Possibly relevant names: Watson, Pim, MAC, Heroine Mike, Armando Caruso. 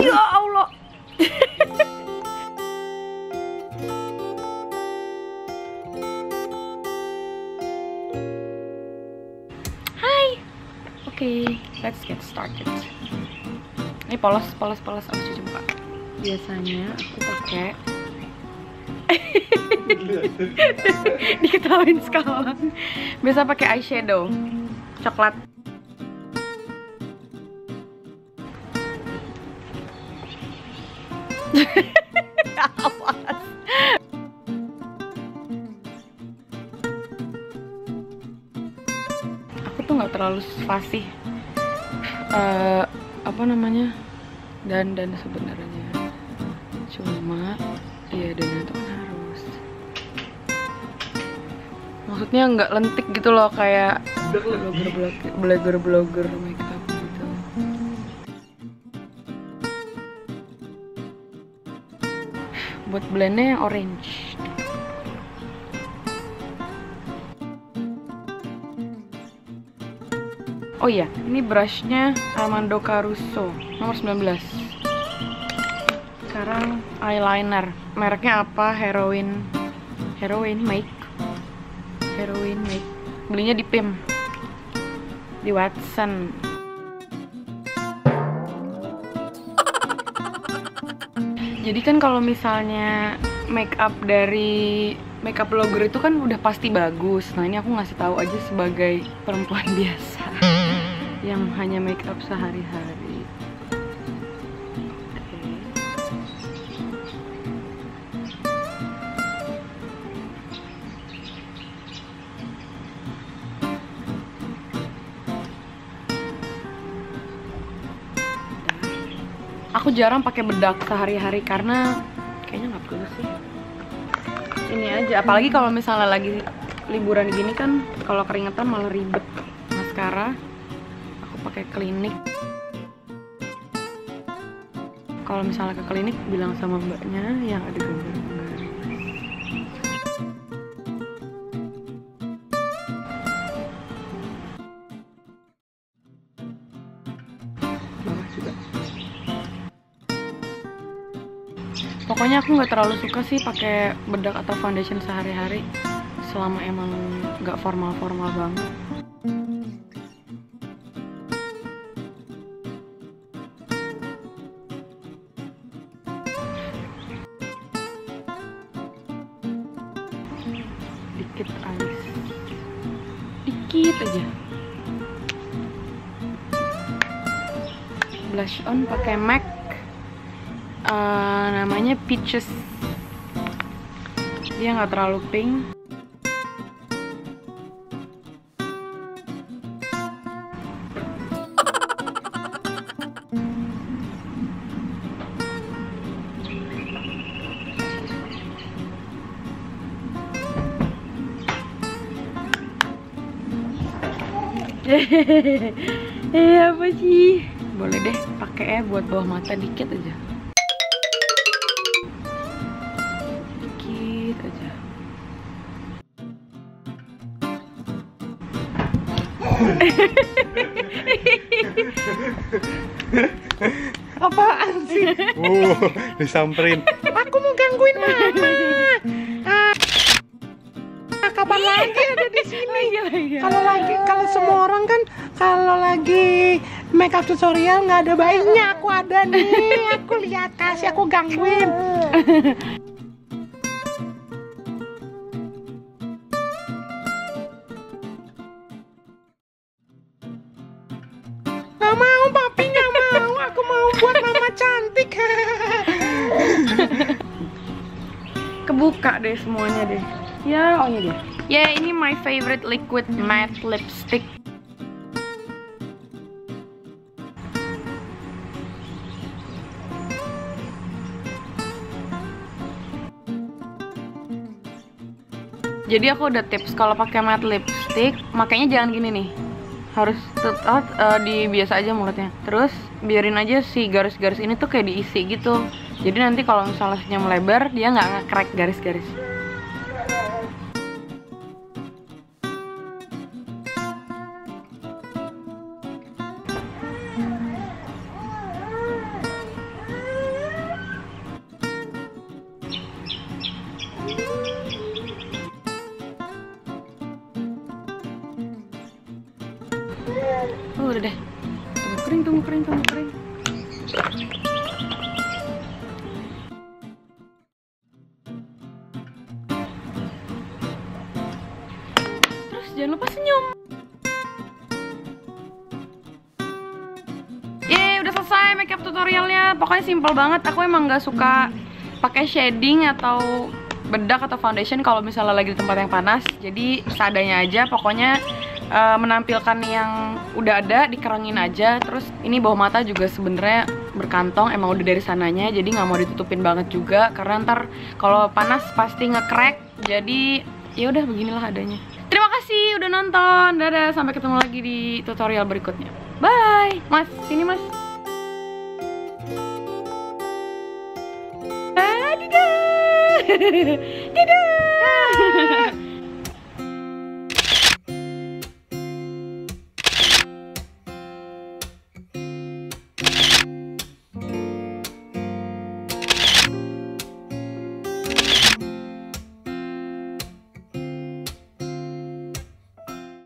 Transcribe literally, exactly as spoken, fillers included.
Ya Allah. Hai. Oke, let's get started. Ini polos, polos, polos aku cuci muka. Biasanya aku pakai diketawain sekarang. Biasa pakai eyeshadow coklat. Aku tuh nggak terlalu fasih uh, apa namanya dan dan sebenarnya, cuma ya dan itu kan harus, maksudnya nggak lentik gitu loh kayak blogger blogger blogger makeup. Buat blendnya yang orange. Oh iya, ini brushnya Armando Caruso nomor sembilan belas. Sekarang eyeliner, mereknya apa? Heroine, Heroine Mike, Heroine Mike. Belinya di Pim, di Watson. Jadi kan kalau misalnya make up dari make up blogger itu kan udah pasti bagus. Nah ini aku ngasih tahu aja sebagai perempuan biasa yang hanya make up sehari-hari. Aku jarang pakai bedak sehari-hari karena kayaknya nggak perlu sih. Ini aja, apalagi kalau misalnya lagi liburan gini kan, kalau keringetan malah ribet. Maskara, aku pakai klinik. Kalau misalnya ke klinik, bilang sama mbaknya yang ada gambar-gambar. Bawah juga. Pokoknya aku nggak terlalu suka sih pakai bedak atau foundation sehari-hari selama emang nggak formal-formal banget. Dikit alis, dikit aja. Blush on pakai MAC. Uh, namanya peaches, dia nggak terlalu pink. Eh apa sih, boleh deh pakai buat bawah mata dikit aja. Apaan sih? Uh, disamperin. Aku mau gangguin Mama. Ah, kapan lagi ada di sini? Kalau lagi, kalau semua orang kan kalau lagi makeup tutorial nggak ada baiknya. Aku ada nih. Aku lihat, kasih aku gangguin. Buat Mama cantik. Kebuka deh semuanya deh. Ya, oh iya deh. Ya, ini my favorite liquid matte lipstick. Jadi aku ada tips kalau pakai matte lipstick, makanya jangan gini nih. Harus tetap uh, di biasa aja mulutnya. Terus biarin aja si garis-garis ini tuh kayak diisi gitu. Jadi nanti kalau misalnya melebar dia nggak nge-crack garis-garis. tutorialnya. Pokoknya simple banget. Aku emang nggak suka pakai shading atau bedak atau foundation kalau misalnya lagi di tempat yang panas. Jadi seadanya aja. Pokoknya uh, menampilkan yang udah ada, dikerongin aja. Terus ini bawah mata juga sebenarnya berkantong, emang udah dari sananya, jadi nggak mau ditutupin banget juga karena ntar kalau panas pasti nge-crack. Jadi ya udah beginilah adanya. Terima kasih udah nonton, dadah, sampai ketemu lagi di tutorial berikutnya. Bye, Mas, sini Mas. Dadah, dadah.